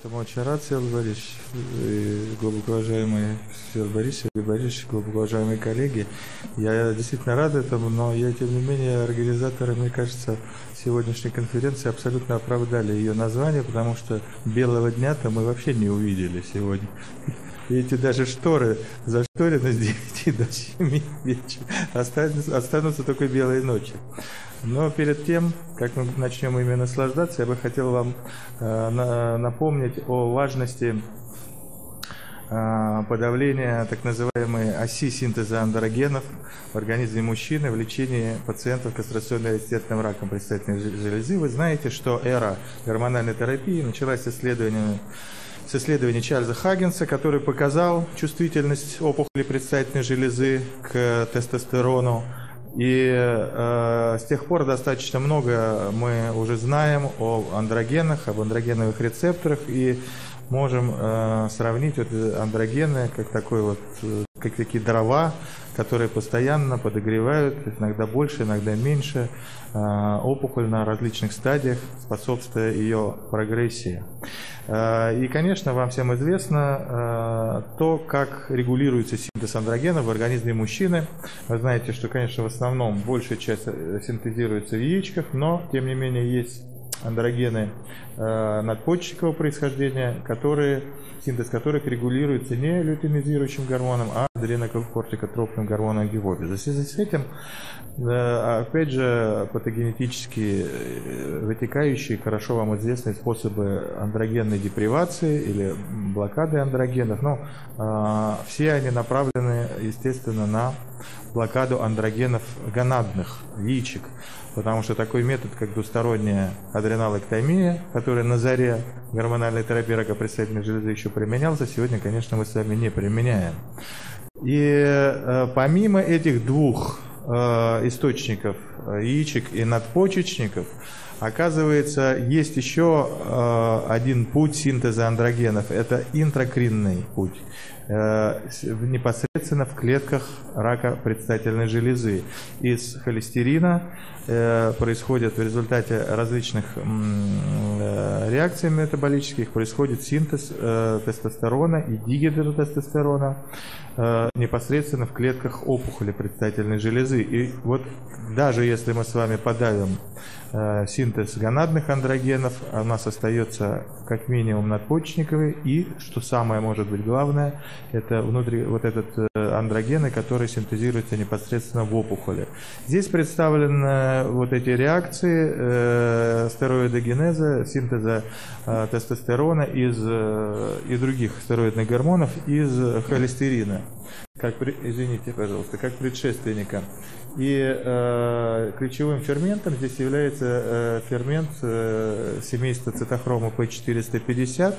Поэтому очень рад, Сергей Борисович, глубокоуважаемый Сергей Борисович, глубокоуважаемые коллеги. Я действительно рад этому, но я, тем не менее, организаторы, мне кажется, сегодняшней конференции абсолютно оправдали ее название, потому что белого дня-то мы вообще не увидели сегодня. Видите, даже шторы зашторены с 9 до 7 вечера. Останутся только белые ночи. Но перед тем, как мы начнем ими наслаждаться, я бы хотел вам напомнить о важности подавления так называемой оси синтеза андрогенов в организме мужчины в лечении пациентов кастрационно-резистентным раком предстательной железы. Вы знаете, что эра гормональной терапии началась с исследования Чарльза Хаггинса, который показал чувствительность опухоли предстательной железы к тестостерону. И с тех пор достаточно много мы уже знаем о андрогенах, об андрогеновых рецепторах, и можем сравнить вот андрогены как такие дрова, которые постоянно подогревают, иногда больше, иногда меньше, опухоль на различных стадиях, способствуя ее прогрессии. И, конечно, вам всем известно то, как регулируется синтез андрогенов в организме мужчины. Вы знаете, что, конечно, в основном большая часть синтезируется в яичках, но, тем не менее, есть андрогены надпочечного происхождения, синтез которых регулируется не лютинизирующим гормоном, а адренокортикотропным гормоном гипофиза. В связи с этим, опять же, патогенетически вытекающие, хорошо вам известные способы андрогенной депривации или блокады андрогенов, но все они направлены, естественно, на блокаду андрогенов гонадных, яичек, потому что такой метод, как двусторонняя адреналэктомия, которая на заре гормональной терапии рака предстательной железы еще применялся, сегодня, конечно, мы с вами не применяем. И помимо этих двух источников, яичек и надпочечников, оказывается, есть еще один путь синтеза андрогенов. Это интракринный путь, непосредственно в клетках рака предстательной железы. Из холестерина происходит в результате различных реакций метаболических, происходит синтез тестостерона и дигидротестостерона непосредственно в клетках опухоли предстательной железы. И вот даже если мы с вами подавим синтез гонадных андрогенов, у нас остается как минимум надпочечниковый и, что самое может быть главное, это внутри вот этот андрогены, которые синтезируются непосредственно в опухоли. Здесь представлены вот эти реакции стероидогенеза, синтеза тестостерона и других стероидных гормонов из холестерина, как предшественника. И ключевым ферментом здесь является фермент семейства цитохрома P450,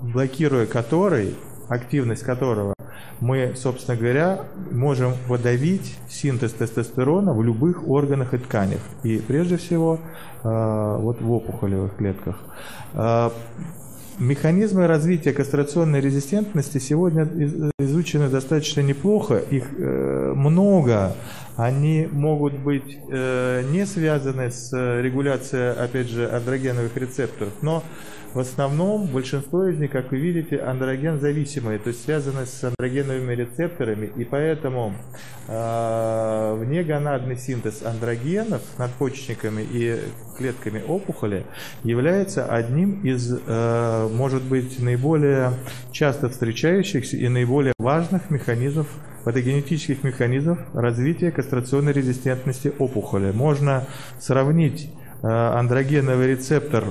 блокируя который, активность которого мы, собственно говоря, можем подавить синтез тестостерона в любых органах и тканях. И прежде всего вот в опухолевых клетках. Механизмы развития кастрационной резистентности сегодня изучены достаточно неплохо, их много, они могут быть не связаны с регуляцией, опять же, андрогеновых рецепторов, но в основном большинство из них, как вы видите, андроген-зависимые, то есть связаны с андрогеновыми рецепторами, и поэтому внегонадный синтез андрогенов надпочечниками и клетками опухоли является одним из, может быть, наиболее часто встречающихся и наиболее важных механизмов, патогенетических механизмов развития кастрационной резистентности опухоли. Можно сравнить андрогеновый рецептор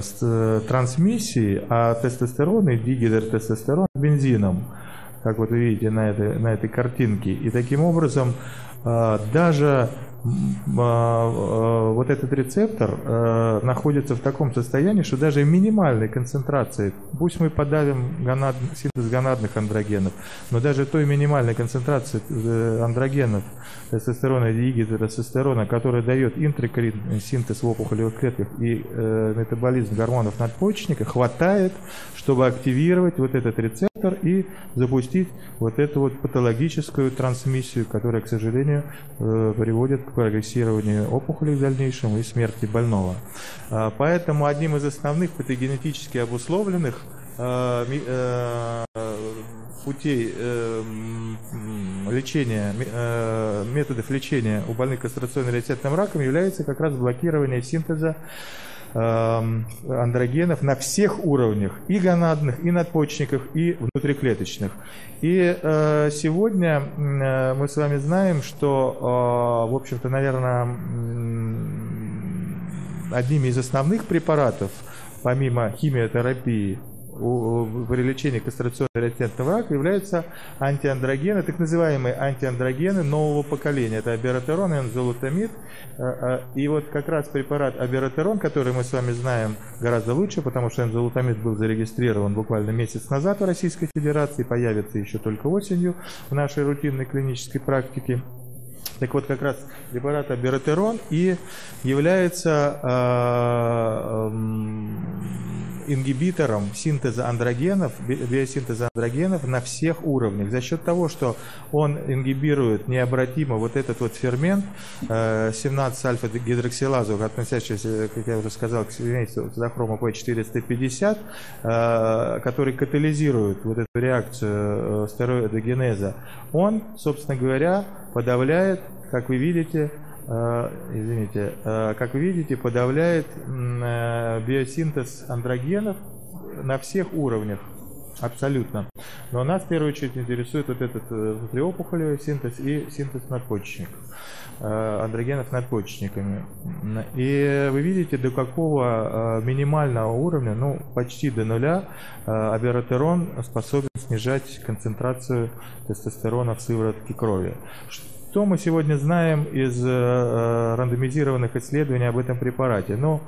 с трансмиссией, а тестостерон и дигидротестостерон бензином, как вот вы видите на этой картинке. И таким образом даже вот этот рецептор находится в таком состоянии, что даже минимальной концентрации, пусть мы подавим синтез гонадных андрогенов, но даже той минимальной концентрации андрогенов тестостерона и дигидротестостерона, которая дает интракринный синтез в опухолевых клетках и метаболизм гормонов надпочечника, хватает, чтобы активировать вот этот рецептор и запустить вот эту вот патологическую трансмиссию, которая, к сожалению, приводит к такое агрессирование опухоли в дальнейшем и смерти больного. Поэтому одним из основных патогенетически обусловленных путей лечения, методов лечения у больных кастрационно-реацетным раком является как раз блокирование синтеза андрогенов на всех уровнях, и гонадных, и надпочечниках, и внутриклеточных. И сегодня мы с вами знаем, что, в общем-то, наверное, одними из основных препаратов, помимо химиотерапии, при лечении кастрационно-реацетного рака являются антиандрогены, так называемые антиандрогены нового поколения. Это абиратерон и энзалутамид. И вот как раз препарат абиратерон, который мы с вами знаем гораздо лучше, потому что энзалутамид был зарегистрирован буквально месяц назад в Российской Федерации, появится еще только осенью в нашей рутинной клинической практике. Так вот, как раз препарат абиратерон и является ингибитором синтеза андрогенов, биосинтеза андрогенов на всех уровнях. За счет того, что он ингибирует необратимо вот этот вот фермент 17-альфа-гидроксилазу, относящийся, как я уже сказал, к семейству цитохрома P450, который катализирует вот эту реакцию стероидогенеза, он, собственно говоря, подавляет, как вы видите, подавляет биосинтез андрогенов на всех уровнях, абсолютно. Но нас в первую очередь интересует вот этот внутриопухолевый синтез и синтез надпочечников, андрогенов надпочечниками. И вы видите, до какого минимального уровня, ну почти до нуля, абиратерон способен снижать концентрацию тестостерона в сыворотке крови. Что мы сегодня знаем из рандомизированных исследований об этом препарате? Ну,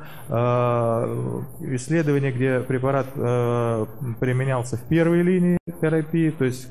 исследования, где препарат применялся в первой линии терапии, то есть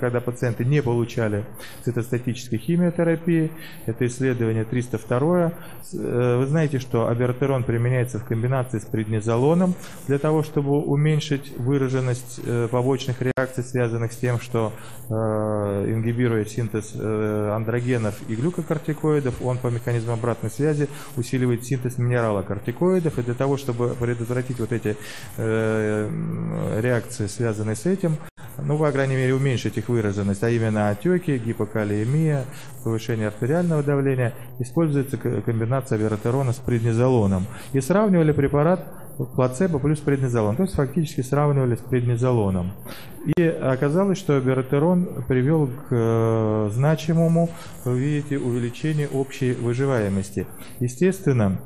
когда пациенты не получали цитостатической химиотерапии, это исследование 302. Вы знаете, что абиратерон применяется в комбинации с преднизолоном для того, чтобы уменьшить выраженность побочных реакций, связанных с тем, что ингибируя синтез андрогенов и глюкокортикоидов, он по механизму обратной связи усиливает синтез минералокортикоидов. И для того, чтобы предотвратить вот эти реакции, связанные с этим, ну, по крайней мере, уменьшить их выраженность, а именно отеки, гипокалиемия, повышение артериального давления, используется комбинация абиратерона с преднизолоном. И сравнивали препарат плацебо плюс преднизолон, то есть фактически сравнивали с преднизолоном. И оказалось, что абиратерон привел к значимому, вы видите, увеличению общей выживаемости. Естественно,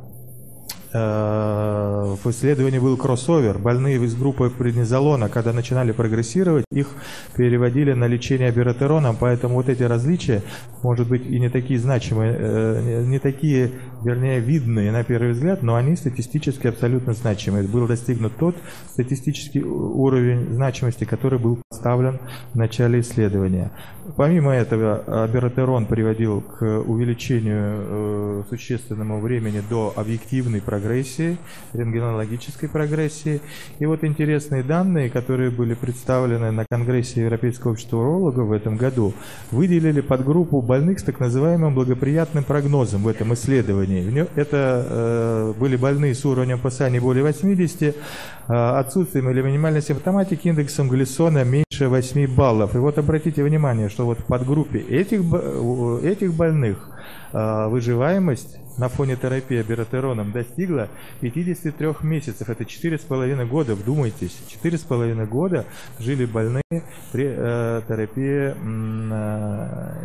в исследовании был кроссовер. Больные из группы преднизолона, когда начинали прогрессировать, их переводили на лечение абиратероном, поэтому вот эти различия, может быть, и не такие значимые, не такие, вернее, видные на первый взгляд, но они статистически абсолютно значимые. Был достигнут тот статистический уровень значимости, который был поставлен в начале исследования. Помимо этого, абиратерон приводил к увеличению существенному времени до объективной прогрессии, рентгенологической прогрессии. И вот интересные данные, которые были представлены на Конгрессе Европейского общества урологов в этом году, выделили подгруппу больных с так называемым благоприятным прогнозом в этом исследовании. Это были больные с уровнем ПСА не более 80, отсутствием или минимальной симптоматики, индексом Глиссона меньше 8 баллов. И вот обратите внимание, что вот в подгруппе этих больных выживаемость на фоне терапии абиратероном достигла 53 месяцев. Это 4,5 года, вдумайтесь, 4,5 года жили больные при терапии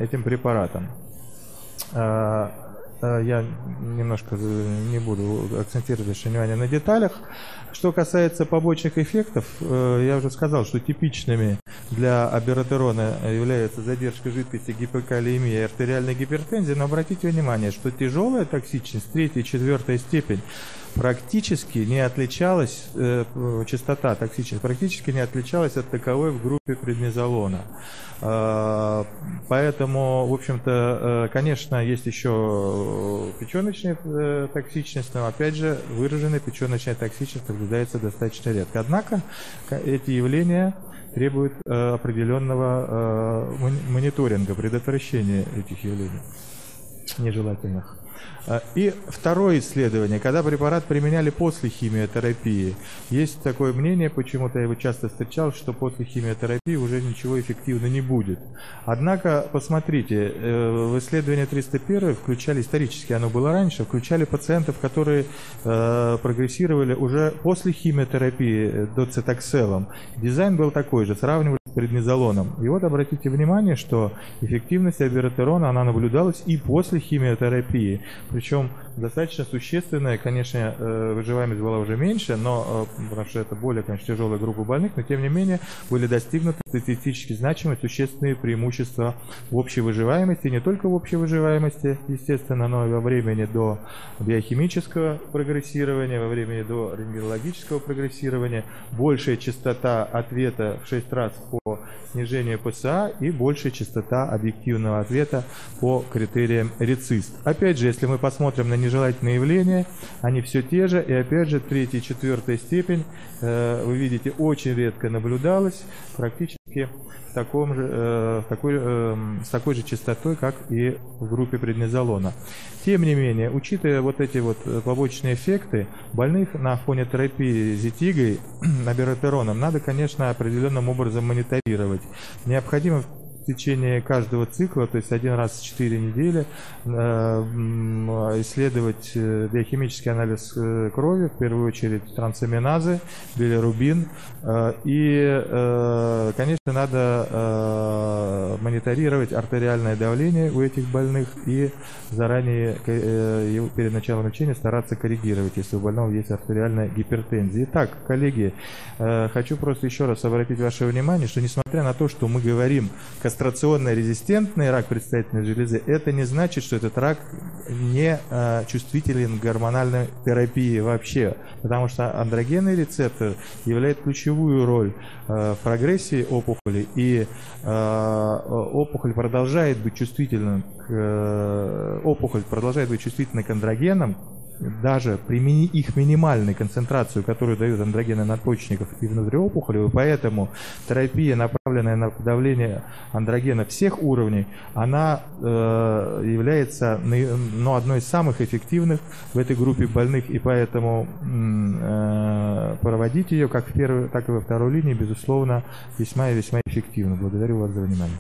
этим препаратом. Я немножко не буду акцентировать внимание на деталях. Что касается побочных эффектов, я уже сказал, что типичными для абиратерона является задержка жидкости, гипокалиемия и артериальная гипертензия, но обратите внимание, что тяжелая токсичность 3-4 степень практически не отличалась, частота токсичности практически не отличалась от таковой в группе преднизолона. Поэтому, в общем-то, конечно, есть еще печеночная токсичность, но, опять же, выраженная печеночная токсичность наблюдается достаточно редко. Однако эти явления требуют определенного мониторинга, предотвращения этих явлений. нежелательных. И второе исследование, когда препарат применяли после химиотерапии. Есть такое мнение, почему-то я его часто встречал, что после химиотерапии уже ничего эффективно не будет. Однако, посмотрите, в исследование 301 включали, исторически оно было раньше, включали пациентов, которые прогрессировали уже после химиотерапии доцитокселом. Дизайн был такой же, сравнивали с преднизолоном. И вот обратите внимание, что эффективность абиратерона, она наблюдалась и после химиотерапии. Причем достаточно существенная, конечно, выживаемость была уже меньше, но, потому что это более, конечно, тяжелая группа больных, но тем не менее были достигнуты статистически значимые существенные преимущества в общей выживаемости, не только в общей выживаемости, естественно, но и во времени до биохимического прогрессирования, во времени до рентгенологического прогрессирования, большая частота ответа в 6 раз по снижению ПСА и большая частота объективного ответа по критериям РЕЦИСТ. Опять же, если мы посмотрим на нежелательные явления, они все те же, и опять же, 3-4 степень, вы видите, очень редко наблюдалось, практически с такой же частотой, как и в группе преднизолона. Тем не менее, учитывая вот эти вот побочные эффекты, больных на фоне терапии зитигой, абиратероном, надо, конечно, определенным образом мониторировать. Необходимо в течение каждого цикла, то есть один раз в 4 недели, исследовать биохимический анализ крови, в первую очередь трансаминазы, билирубин. И, конечно, надо мониторировать артериальное давление у этих больных и заранее, перед началом лечения, стараться корректировать, если у больного есть артериальная гипертензия. Итак, коллеги, хочу просто еще раз обратить ваше внимание, что несмотря на то, что мы говорим кастрационно-резистентный рак предстательной железы, это не значит, что этот рак не чувствителен к гормональной терапии вообще, потому что андрогенный рецептор являет ключевую роль в прогрессии опухоли, и опухоль продолжает быть чувствительна к андрогенам, даже при их минимальной концентрации, которую дают андрогены надпочечников и внутриопухолевые, поэтому терапия, направленная на подавление андрогена всех уровней, она является одной из самых эффективных в этой группе больных, и поэтому проводить ее как в первой, так и во второй линии, безусловно, весьма и весьма эффективно. Благодарю вас за внимание.